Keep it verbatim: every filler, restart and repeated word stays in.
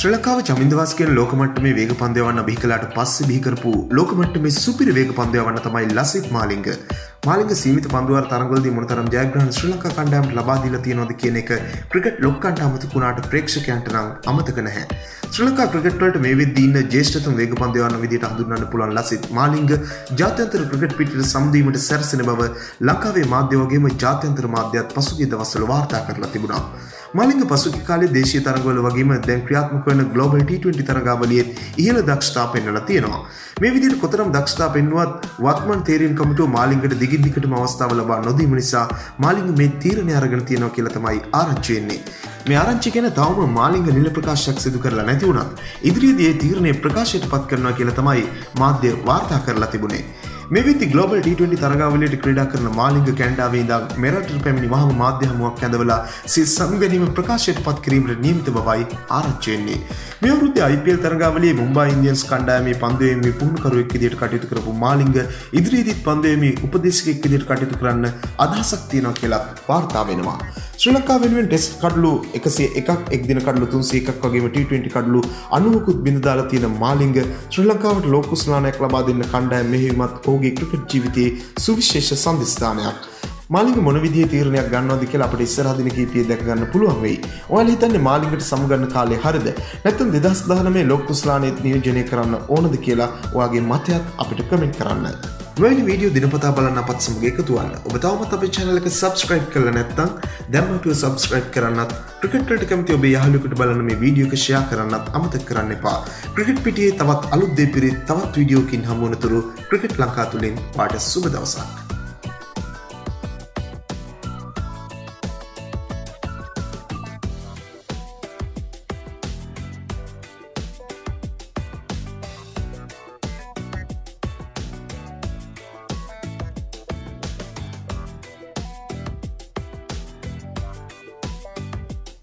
ශ්‍රී ලංකාව චමින්දවාස් කියන ලෝකමට්ටමේ වේග පන්දයවන්න බිහි කළාට පස්සේ බිහි කරපු ලෝකමට්ටමේ සුපිරි වේග පන්දයවන්න තමයි ලසිත් මාලිංග. මාලිංග සීමිත පන්දුවාර තරඟවලදී මොනතරම් ජයග්‍රහණ ශ්‍රී ලංකා කණ්ඩායමට ලබා දීලා තියෙනවද කියන එක ක්‍රිකට් ලෝකයට අමතක වුණාට ප්‍රේක්ෂකයන්ට නම් අමතක නැහැ. ශ්‍රී ලංකා ක්‍රිකට් වලට මේ වෙද්දී ඉන්න ජ්‍යෙෂ්ඨතම වේග පන්දයවන්න විදියට හඳුන්වන්න පුළුවන් ලසිත් මාලිංග ජාත්‍යන්තර ක්‍රිකට් පිටට සම්දීමට සැරසෙන බව ලංකාවේ මාධ්‍ය වගේම ජාත්‍යන්තර මාධ්‍යත් පසුගිය දවස්වල වාර්තා කරලා තිබුණා. මාලිංග පසුගිය කාලේ දේශීය තරඟවල වගේම දැන් ක්‍රියාත්මක ග්ලෝබල් T twenty තරගාවලියේ ඉහළ දක්ෂතා පෙන්වලා තියෙනවා. මේ විදිහට කොතරම් දක්ෂතා පෙන්වුවත් වත්මන් තීරණ කමිටුව මාලිංගට දිගින් දිගටම අවස්ථාව ලබා නොදීම නිසා මාලිංග මේ තීරණය අරගෙන තියෙනවා කියලා තමයි ආරංචි වෙන්නේ. මේ ආරංචි ගැන තවම මාලිංග නිල ප්‍රකාශයක් සිදු කරලා නැති වුණත් ඉදිරියේදී මේ තීරණය ප්‍රකාශයට පත් කරනවා කියලා තමයි මාධ්‍ය වාර්තා කරලා තිබුණේ. මේ විදි ග්ලෝබල් T twenty තරගාවලියට ක්‍රීඩා කරන මාලිංග කැනඩාවේ ඉඳන් මෙරටට පැමිණි වහම මාධ්‍ය හමුවක් ඇඳවලා සිය සංගමීය ප්‍රකාශයට පත් කිරීමට නියමිත බවයි ආරංචි වෙන්නේ. මේ වෘද්ධ I P L තරගාවලියේ මුම්බයි ඉන්දියන්ස් කණ්ඩායමේ පන්දුවේමී පුහුණුකරුවෙක් විදියට කටයුතු කරපු මාලිංග ඉදිරියේදීත් පන්දුවේමී උපදේශකෙක් විදියට කටයුතු කරන්න අදහසක් තියෙනවා කියලා වාර්තා වෙනවා. ශ්‍රී ලංකාව වෙනුවෙන් ටෙස්ට් කඩලු එකසිය එකක් එක්දින කඩලු තුන්සිය එකක් වගේම T twenty කඩලු අනූවකුත් බිඳ දාලා තියෙන මාලිංග ශ්‍රී ලංකාවට ලෝක උස්නානයක් ලබා දෙන්න කණ්ඩායම මෙහිමත් ඔහුගේ ක්‍රිකට් ජීවිතයේ සුවිශේෂ සම්දිස්ථානයක්. මාලිංග මොන විදිහේ තීරණයක් ගන්නවද කියලා අපිට ඉස්සරහ දින කීපයේ දැක ගන්න පුළුවන් වෙයි. ඔයාලා හිතන්නේ මාලිංගට සමුගන්න කාලේ හරියද? නැත්නම් දෙදහස් දහනවයේ ලෝක උස්නානයේ නියෝජනය කරන්න ඕනද කියලා ඔයාගේ මතයත් අපිට කමෙන්ට් කරන්න. මෙවැනි වීඩියෝ දිනපතා බලන්න අපත් සමග එකතු වෙන්න. ඔබ තවමත් අපේ channel එක subscribe කරලා නැත්නම් දැන්මතු subscribe කරන්නත් ක්‍රිකට් වලට කැමති ඔබේ යහළුවෙකුට බලන්න මේ වීඩියෝ එක share කරන්නත් අමතක කරන්න එපා. ක්‍රිකට් පිටියේ තවත් අලුත් දෙපිරි තවත් වීඩියෝකින් හමු වෙනතුරු ක්‍රිකට් ලංකාව තුලින් පාට සුබ දවසක්.